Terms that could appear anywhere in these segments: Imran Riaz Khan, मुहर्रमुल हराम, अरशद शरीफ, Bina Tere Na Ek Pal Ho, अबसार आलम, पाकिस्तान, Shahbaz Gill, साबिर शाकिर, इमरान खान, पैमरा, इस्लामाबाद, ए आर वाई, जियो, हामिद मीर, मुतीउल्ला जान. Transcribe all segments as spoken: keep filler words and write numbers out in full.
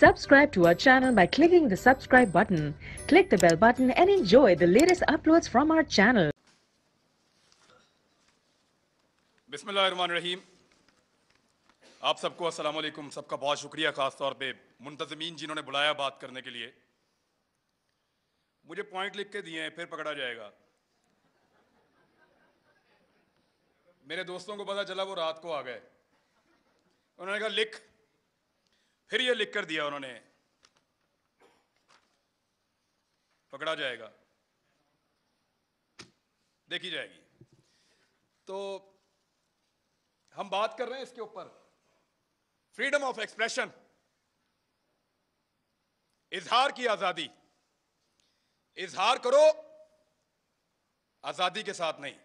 Subscribe to our channel by clicking the subscribe button. Click the bell button and enjoy the latest uploads from our channel. बिस्मिल्लाहिर्रहमानिर्रहीम। आप सबको अस्सलाम वालेकुम। सबका बहुत शुक्रिया, ख़ास तौर पे मुंतज़मीन जिन्होंने बुलाया बात करने के लिए। मुझे पॉइंट लिख के दिए हैं, फिर पकड़ा जाएगा। मेरे दोस्तों को पता चला, वो रात को आ गए, उन्होंने कहा लिख, फिर ये लिख कर दिया उन्होंने, पकड़ा जाएगा, देखी जाएगी। तो हम बात कर रहे हैं इसके ऊपर, फ्रीडम ऑफ एक्सप्रेशन, इजहार की आजादी। इजहार करो आजादी के साथ नहीं।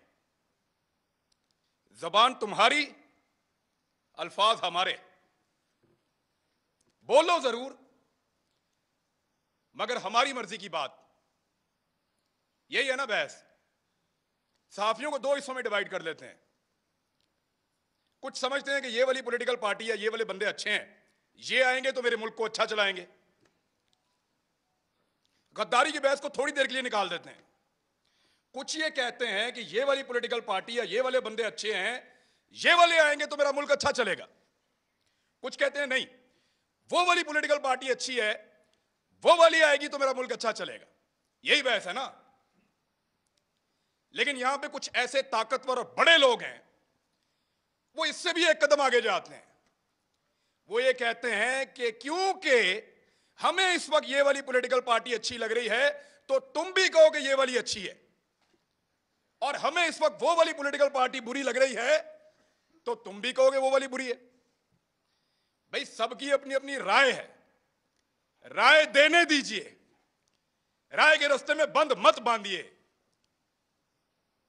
जबान तुम्हारी, अल्फाज हमारे। बोलो जरूर, मगर हमारी मर्जी की बात। यही है ना बहस। सहाफियों को दो हिस्सों में डिवाइड कर लेते हैं। कुछ समझते हैं कि ये वाली पॉलिटिकल पार्टी है, ये वाले बंदे अच्छे हैं, ये आएंगे तो मेरे मुल्क को अच्छा चलाएंगे। गद्दारी की बहस को थोड़ी देर के लिए निकाल देते हैं। कुछ ये कहते हैं कि ये वाली पॉलिटिकल पार्टी है, ये वाले बंदे अच्छे हैं, ये वाले आएंगे तो मेरा मुल्क अच्छा चलेगा। कुछ कहते हैं नहीं, वो वाली पॉलिटिकल पार्टी अच्छी है, वो वाली आएगी तो मेरा मुल्क अच्छा चलेगा। यही बहस है ना। लेकिन यहां पे कुछ ऐसे ताकतवर और बड़े लोग हैं, वो इससे भी एक कदम आगे जाते हैं। वो ये कहते हैं कि क्योंकि हमें इस वक्त ये वाली पॉलिटिकल पार्टी अच्छी लग रही है, तो तुम भी कहो कि ये वाली अच्छी है, और हमें इस वक्त वो वाली पॉलिटिकल पार्टी बुरी लग रही है, तो तुम भी कहोगे वो वाली बुरी है। भाई, सबकी अपनी अपनी राय है, राय देने दीजिए, राय के रास्ते में बंद मत बांधिए।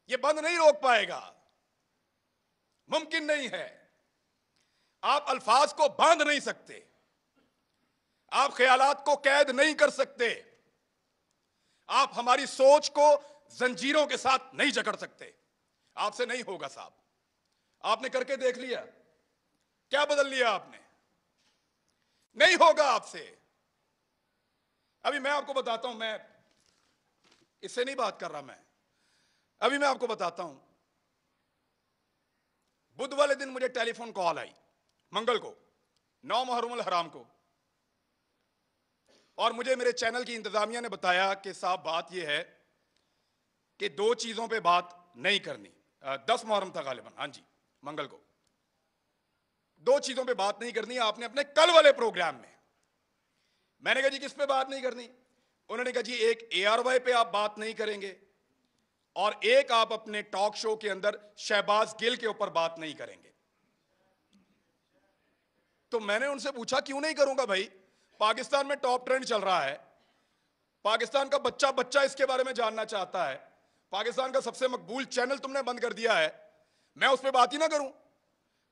ये बंद नहीं रोक पाएगा, मुमकिन नहीं है। आप अल्फाज को बांध नहीं सकते, आप ख्यालात को कैद नहीं कर सकते, आप हमारी सोच को जंजीरों के साथ नहीं जकड़ सकते। आपसे नहीं होगा साहब। आपने करके देख लिया, क्या बदल लिया आपने? नहीं होगा आपसे। अभी मैं आपको बताता हूं, मैं इससे नहीं बात कर रहा, मैं अभी मैं आपको बताता हूं। बुध वाले दिन मुझे टेलीफोन कॉल आई, मंगल को, नौ मुहर्रमुल हराम को, और मुझे मेरे चैनल की इंतजामिया ने बताया कि साहब बात यह है कि दो चीजों पे बात नहीं करनी। दस मुहर्रम था गालिबन, हाँ जी, मंगल को। दो चीजों पे बात नहीं करनी आपने अपने कल वाले प्रोग्राम में। मैंने कहा जी किस पे बात नहीं करनी? उन्होंने कहा जी एक ए आर वाई पे आप बात नहीं करेंगे, और एक आप अपने टॉक शो के अंदर शहबाज गिल के ऊपर बात नहीं करेंगे। तो मैंने उनसे पूछा क्यों नहीं करूंगा भाई? पाकिस्तान में टॉप ट्रेंड चल रहा है, पाकिस्तान का बच्चा बच्चा इसके बारे में जानना चाहता है, पाकिस्तान का सबसे मकबूल चैनल तुमने बंद कर दिया है, मैं उस पर बात ही ना करूं?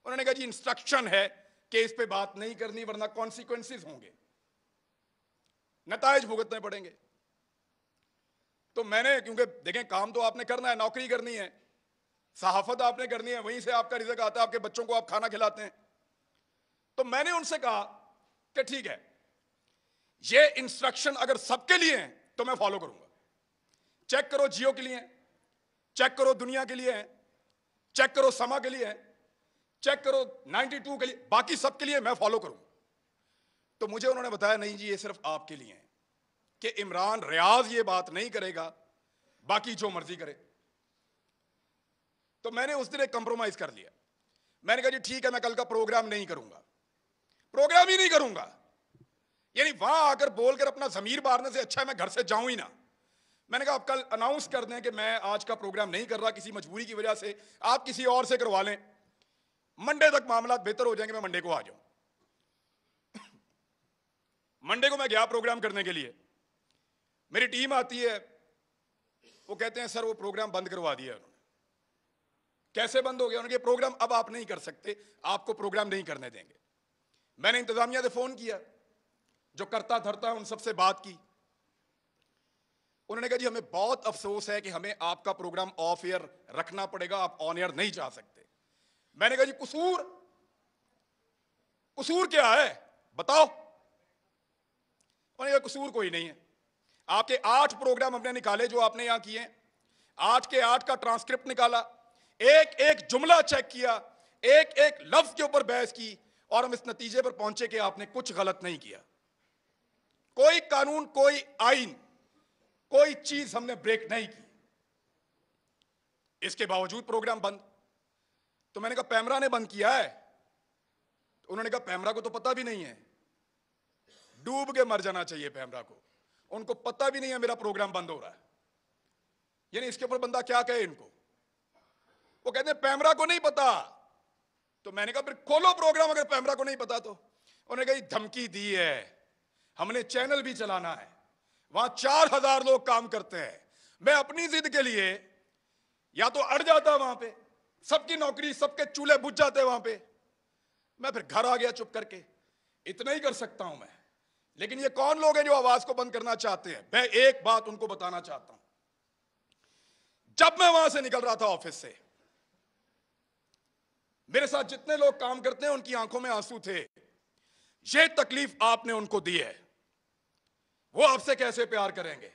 उन्होंने कहा जी इंस्ट्रक्शन है कि इस पे बात नहीं करनी, वरना कॉन्सिक्वेंसेस होंगे, नताइज भुगतने पड़ेंगे। तो मैंने, क्योंकि देखें काम तो आपने करना है, नौकरी करनी है, सहाफत आपने करनी है, वहीं से आपका रिज़्क आता है, आपके बच्चों को आप खाना खिलाते हैं। तो मैंने उनसे कहा कि ठीक है, ये इंस्ट्रक्शन अगर सबके लिए है तो मैं फॉलो करूंगा। चेक करो जियो के लिए, चेक करो दुनिया के लिए, चेक करो समा के लिए, चेक करो बानवे के लिए, बाकी सब के लिए मैं फॉलो करूं। तो मुझे उन्होंने बताया नहीं जी ये सिर्फ आपके लिए है कि इमरान रियाज ये बात नहीं करेगा, बाकी जो मर्जी करे। तो मैंने उस दिन एक कंप्रोमाइज कर लिया। मैंने कहा जी ठीक है, मैं कल का प्रोग्राम नहीं करूंगा, प्रोग्राम ही नहीं करूंगा। यानी वहां आकर बोलकर अपना जमीर मारने से अच्छा है मैं घर से जाऊं ही ना। मैंने कहा आप कल अनाउंस कर दें कि मैं आज का प्रोग्राम नहीं कर रहा, किसी मजबूरी की वजह से, आप किसी और से करवा लें, मंडे तक मामला बेहतर हो जाएंगे, मैं मंडे को आ जाऊं। मंडे को मैं गया प्रोग्राम करने के लिए, मेरी टीम आती है, वो कहते हैं सर वो प्रोग्राम बंद करवा दिया उन्होंने। कैसे बंद हो गया? उन्होंने कहा प्रोग्राम अब आप नहीं कर सकते, आपको प्रोग्राम नहीं करने देंगे। मैंने इंतजामिया से फोन किया, जो करता धरता है उन सबसे बात की। उन्होंने कहा जी हमें बहुत अफसोस है कि हमें आपका प्रोग्राम ऑफ एयर रखना पड़ेगा, आप ऑन एयर नहीं जा सकते। मैंने कहा जी कसूर कसूर क्या है बताओ? उन्हें कसूर कोई नहीं है। आपके आठ प्रोग्राम हमने निकाले जो आपने यहाँ किए, आठ के आठ का ट्रांसक्रिप्ट निकाला, एक एक जुमला चेक किया, एक एक लफ्ज के ऊपर बहस की, और हम इस नतीजे पर पहुंचे कि आपने कुछ गलत नहीं किया। कोई कानून, कोई आइन, कोई चीज हमने ब्रेक नहीं की। इसके बावजूद प्रोग्राम बंद। तो मैंने कहा पैमरा ने बंद किया है, तो उन्होंने कहा पैमरा को तो पता भी नहीं है, डूब के मर जाना चाहिए पैमरा को, उनको पता भी नहीं है मेरा प्रोग्राम बंद हो रहा है। यानी इसके ऊपर बंदा क्या कहे इनको। वो कहते हैं पैमरा को नहीं पता। तो मैंने कहा फिर खोलो प्रोग्राम अगर पैमरा को नहीं पता। तो उन्होंने कही धमकी दी है, हमने चैनल भी चलाना है, वहां चार हजार लोग काम करते हैं, मैं अपनी जिद के लिए या तो अड़ जाता, वहां पे सबकी नौकरी, सबके चूल्हे बुझ जाते वहां पे, मैं फिर घर आ गया चुप करके। इतना ही कर सकता हूं मैं। लेकिन ये कौन लोग हैं जो आवाज को बंद करना चाहते हैं। मैं एक बात उनको बताना चाहता हूं, जब मैं वहां से निकल रहा था ऑफिस से, मेरे साथ जितने लोग काम करते हैं उनकी आंखों में आंसू थे। ये तकलीफ आपने उनको दी है, वो आपसे कैसे प्यार करेंगे।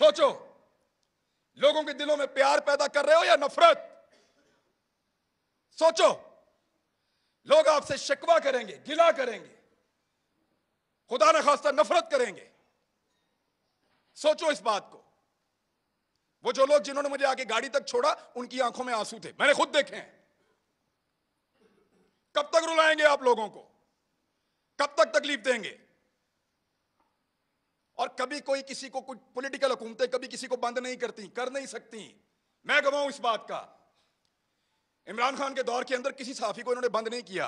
सोचो, लोगों के दिलों में प्यार पैदा कर रहे हो या नफरत। सोचो, लोग आपसे शिकवा करेंगे, गिला करेंगे, खुदा न खास्ता नफरत करेंगे। सोचो इस बात को। वो जो लोग जिन्होंने मुझे आके गाड़ी तक छोड़ा, उनकी आंखों में आंसू थे, मैंने खुद देखे हैं। कब तक रुलाएंगे आप लोगों को, कब तक तकलीफ देंगे। और कभी कोई किसी को कुछ, पॉलिटिकल हुकूमतें कभी किसी को बंद नहीं करती, कर नहीं सकती। मैं गवाह हूं इस बात का। इमरान खान के दौर के अंदर किसी साफी को इन्होंने बंद नहीं किया।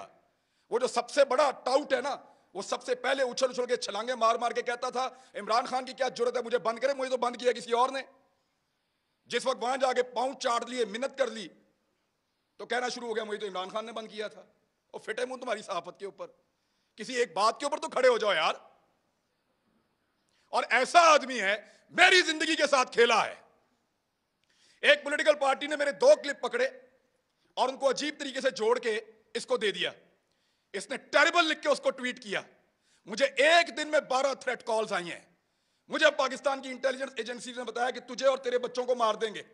वो जो सबसे बड़ा टाउट है ना, वो सबसे पहले उछल उछल के, छलांगे मार मार के कहता था इमरान खान की क्या जरूरत है मुझे बंद करे, मुझे तो बंद किया किसी और ने। जिस वक्त वहां जाके पांव चाट लिए, मिन्नत कर ली, तो कहना शुरू हो गया मुझे तो इमरान खान ने बंद किया था। और फिटे मुंह तुम्हारी सहाफत के ऊपर, किसी एक बात के ऊपर तो खड़े हो जाओ यार। और ऐसा आदमी है, मेरी जिंदगी के साथ खेला है। एक पॉलिटिकल पार्टी ने मेरे दो क्लिप पकड़े और उनको अजीब तरीके से जोड़ के इसको दे दिया। इसने टेरिबल लिख के उसको ट्वीट किया। मुझे एक दिन में बारह थ्रेट कॉल्स आई हैं। मुझे पाकिस्तान की इंटेलिजेंस एजेंसी ने बताया कि तुझे और तेरे बच्चों को मार देंगे।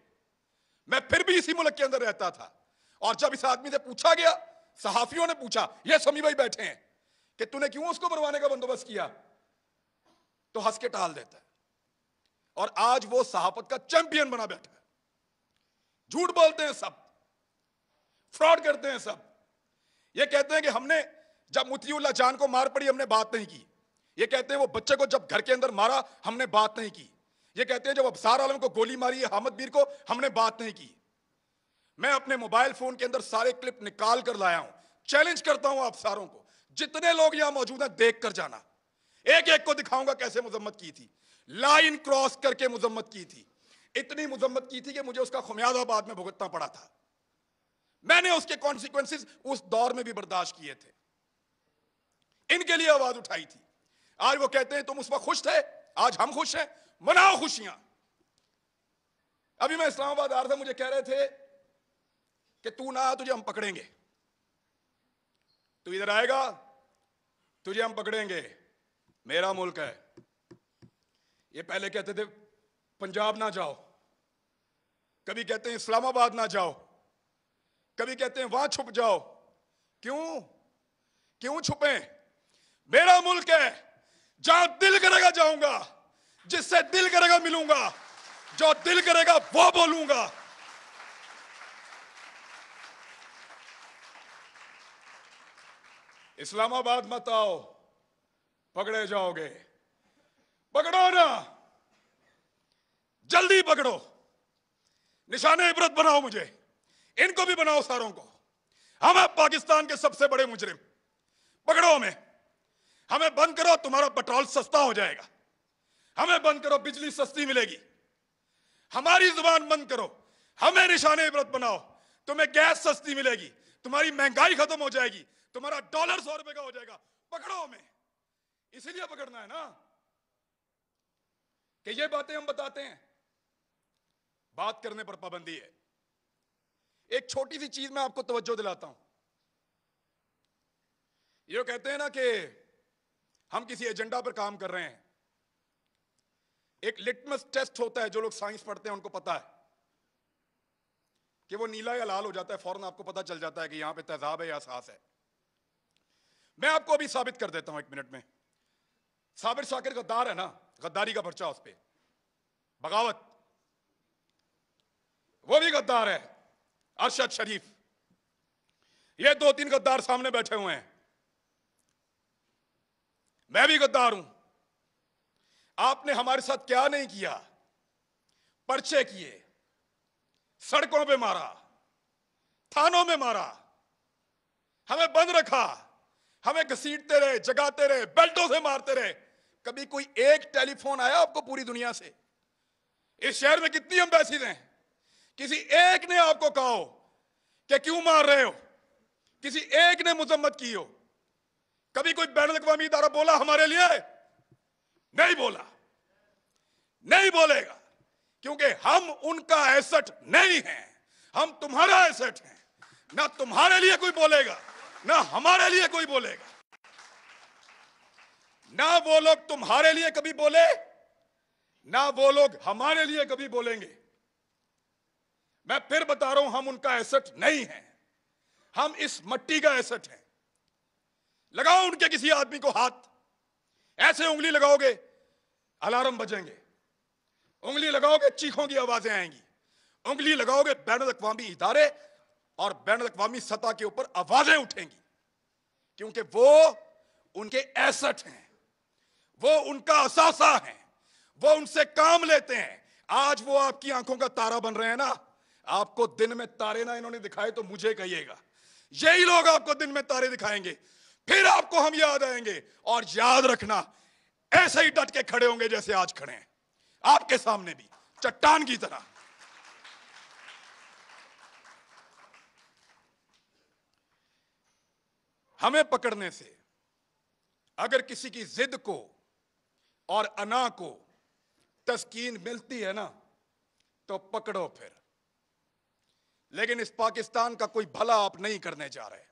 मैं फिर भी इसी मुल्क के अंदर रहता था। और जब इस आदमी से पूछा गया, सहाफियों ने पूछा, ये समी भाई बैठे हैं, कि तूने क्यों उसको मरवाने का बंदोबस्त किया, तो हंस के टाल देता है। और आज वो सहाफत का चैंपियन बना बैठा है। झूठ बोलते हैं सब, फ्रॉड करते हैं सब। ये कहते हैं कि हमने जब मुतीउल्ला जान को मार पड़ी हमने बात नहीं की। ये कहते हैं वो बच्चे को जब घर के अंदर मारा हमने बात नहीं की। ये कहते हैं जब अबसार आलम को गोली मारी है, हामिद मीर को, हमने बात नहीं की। मैं अपने मोबाइल फोन के अंदर सारे क्लिप निकाल कर लाया हूं। चैलेंज करता हूं आप सारों को, जितने लोग यहां मौजूद हैं, देख कर जाना। एक एक को दिखाऊंगा कैसे मुजम्मत की थी, लाइन क्रॉस करके मुजम्मत की थी। इतनी मुजम्मत की थी कि मुझे उसका खुमियाजा बाद में भुगतना पड़ा था। मैंने उसके कॉन्सिक्वेंसेस उस दौर में भी बर्दाश्त किए थे, इनके लिए आवाज उठाई थी। आज वो कहते हैं तुम उस वक्त खुश थे, आज हम खुश हैं, मनाओ खुशियां। अभी मैं इस्लामाबाद आ रहा था, मुझे कह रहे थे कि तू ना आ, तुझे हम पकड़ेंगे, तू इधर आएगा तुझे हम पकड़ेंगे, मेरा मुल्क है। ये पहले कहते थे पंजाब ना जाओ, कभी कहते हैं इस्लामाबाद ना जाओ, कभी कहते हैं वहां छुप जाओ। क्यों क्यों छुपें, मेरा मुल्क है, जहां दिल करेगा जाऊंगा, जिससे दिल करेगा मिलूंगा, जो दिल करेगा वो बोलूंगा। इस्लामाबाद मत आओ, पकड़े जाओगे। पकड़ो ना, जल्दी पकड़ो, निशाने इबरत बनाओ मुझे, इनको भी बनाओ सारों को। हम अब पाकिस्तान के सबसे बड़े मुजरिम, पकड़ो हमें। हमें बंद करो, तुम्हारा पेट्रोल सस्ता हो जाएगा। हमें बंद करो, बिजली सस्ती मिलेगी। हमारी जुबान बंद करो, हमें निशाने इबरत बनाओ, तुम्हें गैस सस्ती मिलेगी, तुम्हारी महंगाई खत्म हो जाएगी, तुम्हारा डॉलर सौ रुपए का हो जाएगा। पकड़ो हमें। इसीलिए पकड़ना है ना कि ये बातें हम बताते हैं, बात करने पर पाबंदी है। एक छोटी सी चीज मैं आपको तवज्जो दिलाता हूं। ये कहते हैं ना कि हम किसी एजेंडा पर काम कर रहे हैं। एक लिटमस टेस्ट होता है, जो लोग साइंस पढ़ते हैं उनको पता है कि वो नीला या लाल हो जाता है, फौरन आपको पता चल जाता है कि यहां पे तेजाब है या सांस है। मैं आपको अभी साबित कर देता हूं एक मिनट में। साबिर शाकिर गद्दार है ना, गद्दारी का पर्चा उस पर, बगावत, वो भी गद्दार है, अरशद शरीफ, ये दो तीन गद्दार सामने बैठे हुए हैं। मैं भी गद्दार हूं। आपने हमारे साथ क्या नहीं किया, पर्चे किए, सड़कों पे मारा, थानों में मारा, हमें बंद रखा, हमें घसीटते रहे, जगाते रहे, बेल्टों से मारते रहे। कभी कोई एक टेलीफोन आया आपको पूरी दुनिया से? इस शहर में कितनी एम्बेसीज हैं, किसी एक ने आपको कहा हो कि क्यों मार रहे हो? किसी एक ने मुजम्मत की हो? कभी कोई बैनुल अक़वामी इदारा बोला हमारे लिए? नहीं बोला, नहीं बोलेगा, क्योंकि हम उनका एसेट नहीं हैं, हम तुम्हारा एसेट हैं। ना तुम्हारे लिए कोई बोलेगा, ना हमारे लिए कोई बोलेगा। ना वो लोग तुम्हारे लिए कभी बोले, ना वो लोग हमारे लिए कभी बोलेंगे। मैं फिर बता रहा हूं, हम उनका एसेट नहीं है, हम इस मट्टी का एसेट है। लगाओ उनके किसी आदमी को हाथ, ऐसे उंगली लगाओगे अलार्म बजेंगे, उंगली लगाओगे चीखों की आवाजें आएंगी, उंगली लगाओगे बैनुल अक़वामी इदारे और बैनुल अक़वामी सतह के ऊपर आवाजें उठेंगी, क्योंकि वो उनके एसेट हैं, वो उनका असासा है, वो उनसे काम लेते हैं। आज वो आपकी आंखों का तारा बन रहे हैं ना, आपको दिन में तारे ना इन्होंने दिखाए तो मुझे कहिएगा, यही लोग आपको दिन में तारे दिखाएंगे, फिर आपको हम याद आएंगे। और याद रखना, ऐसे ही डट के खड़े होंगे जैसे आज खड़े हैं आपके सामने भी, चट्टान की तरह। हमें पकड़ने से अगर किसी की जिद को और अना को तस्कीन मिलती है ना, तो पकड़ो फिर। लेकिन इस पाकिस्तान का कोई भला आप नहीं करने जा रहे।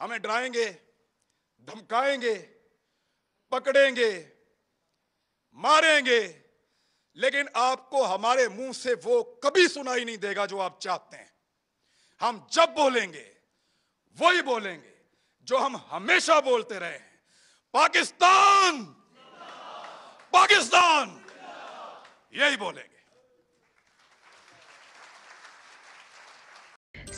हमें डराएंगे, धमकाएंगे, पकड़ेंगे, मारेंगे, लेकिन आपको हमारे मुंह से वो कभी सुनाई नहीं देगा जो आप चाहते हैं। हम जब बोलेंगे वही बोलेंगे जो हम हमेशा बोलते रहे हैं, पाकिस्तान, पाकिस्तान, यही बोलेंगे।